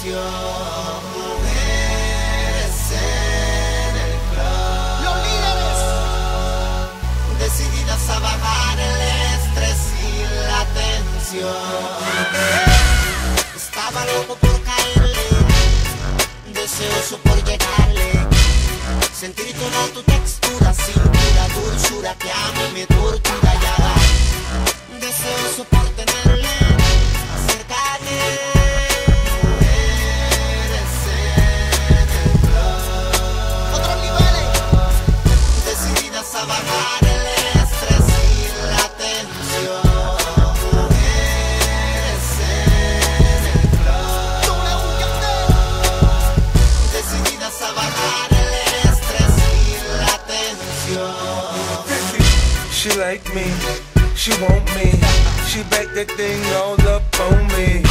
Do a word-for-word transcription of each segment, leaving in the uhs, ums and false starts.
canción. Mujeres en el club. Los líderes. Decididas a bajar el estrés y la tensión. Estaba loco por caerle, deseoso por llegarle, sentir toda tu textura, cintura, dulzura que a mí me tortura ya. Deseoso por tenerle, acercarle. Mujeres en el club. Otros niveles. Decididas a bajar el estrés y la tensión. Mujeres en el club. Decididas a bajar. She like me, she want me, she back that thing all up on me.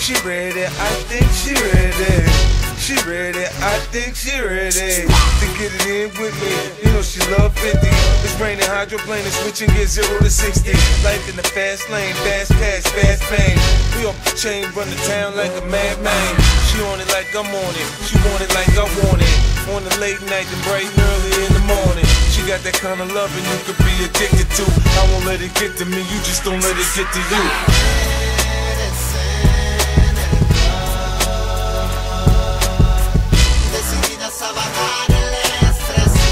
She ready, I think she ready, she ready, I think she ready to get it in with me, you know she love fifty. It's raining hydroplane and switching get zero to sixty. Life in the fast lane, fast pass, fast pain. We off the chain, run the town like a madman. She on it like I'm on it, she want it like I want it. On the late night and bright and early in the morning. She got that kind of loving you could be addicted to. I won't let it get to me, you just don't let it get to you. Mujeres en el club, decididas a bajar el estrés y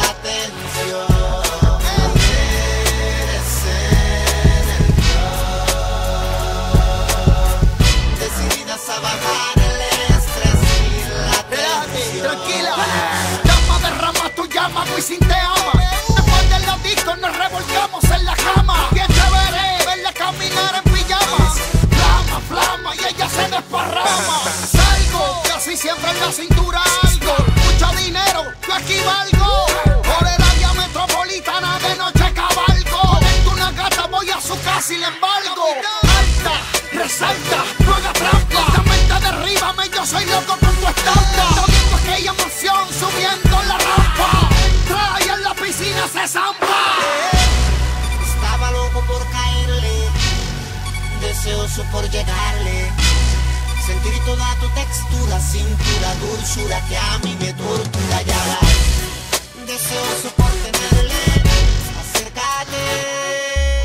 la tensión. Mujeres en el club, decididas a bajar el estrés y la tensión. Tranquila, llama de rama, tú llama, Wisin te ama. Después de los discos nos revolcamos en la cama. Bien chévere verla caminar en pijama. Flama, flama y ella se desparrama. Salgo, casi siempre en la cintura algo. Mucho dinero, yo aquí valgo. Por el área metropolitana de noche cabalgo. Conecto una gata, voy a su casa y le embargo. Alta, resalta, no haga trampa. La mente derríbame, yo soy loco por tu estampa. Teniendo aquella emoción subiendo la rampa. Entra y en la piscina se zampa. Estaba loco por caerle, deseoso por llegarle, sentir toda tu textura, cintura, dulzura que a mí me tortura ya. Deseoso por tenerle, acércate.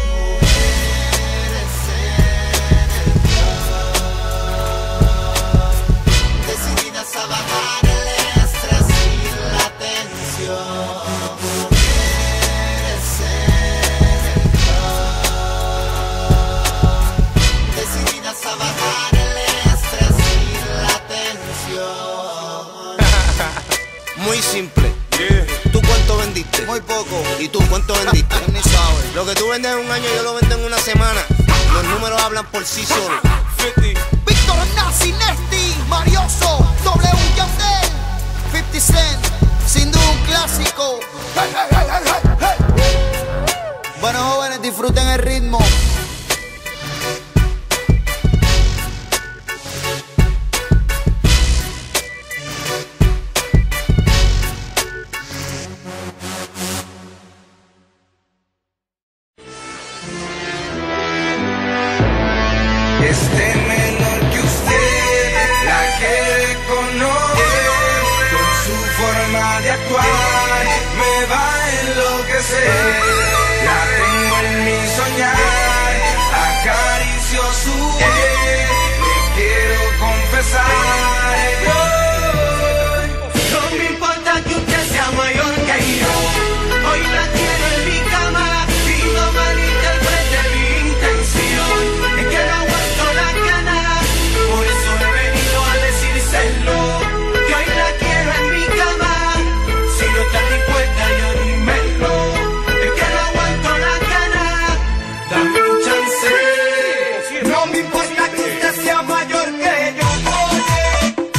Mujeres en el club, decididas a bajar el estrés y la tensión. Mujeres en el club, decididas a bajar el estrés y la tensión. Muy simple. ¿Tú cuánto vendiste? Muy poco. ¿Y tú cuánto vendiste? Ni sabes. Lo que tú vendes en un año, yo lo vendo en una semana. Los números hablan por sí solos. Víctor Nassi, Nesti, Marioso, doble u Yandel, cincuenta Cent, sin duda un clásico. Hey, hey, hey, hey, hey. Bueno, jóvenes, disfruten el ritmo. No me importa que usted sea mayor que yo, oye.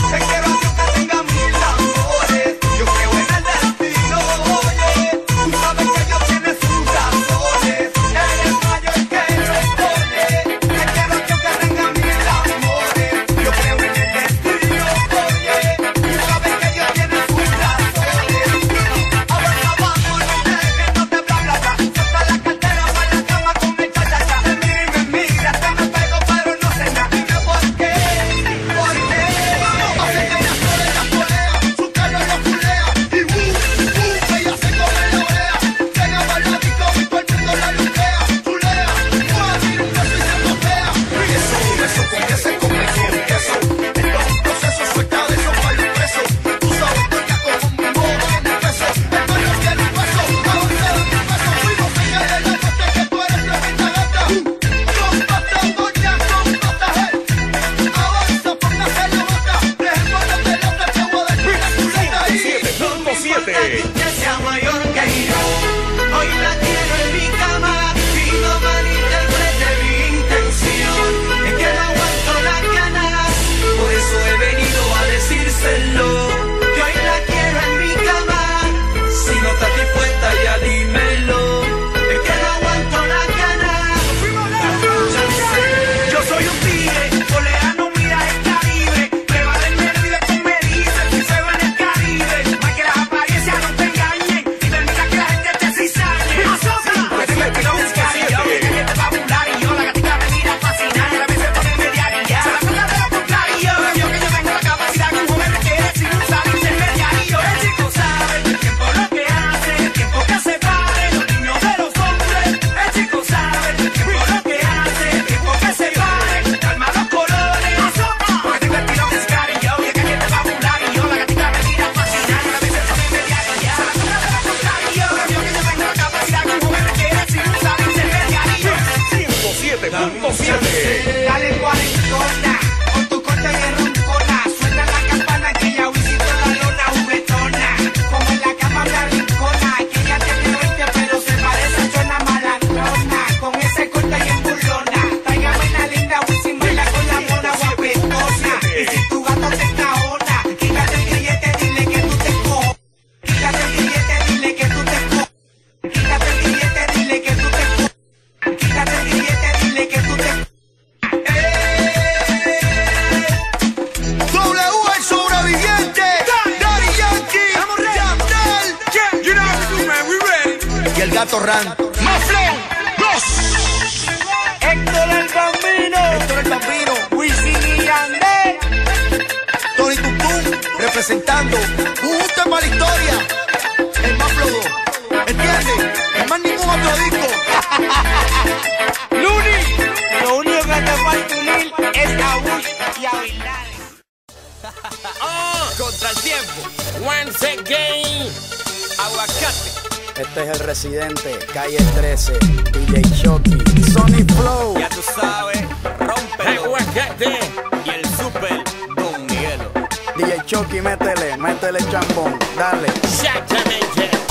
cinco siete. Dale cuarentona, con tu corte de roncona. Suena la campana que ya visitó la lona juguetona. Como en la cama de arrincona, que ya tiene veinte pero se parece a Chona Malandrona. Con ese corte y emburlona, tráigame una linda Wisin, baila con la mona guapetona. Y si tu gato te encaona, quítate el grillete, dile que tú te cojo. Quítate el grillete, dile que tú te cojo. Quítate el grillete, dile que tú te cojo. Quítate el grillete. Gato Ran, más flow, dos. Héctor el Bambino, Héctor el Bambino, Wisin y Yandel, Tony Tupum, representando, justo en mala historia, el más flow, ¿entiendes? Es más ningún otro disco. Luni, lo único que te falta unir es a Bush y a Bilal. Oh, contra el tiempo, once again, Aguacate. Este es el Residente, Calle trece, D J Chucky, Sonic Flow. Ya tú sabes, rompe el Huacete y el Super Don Hielo. D J Chucky, métele, métele chambón, dale.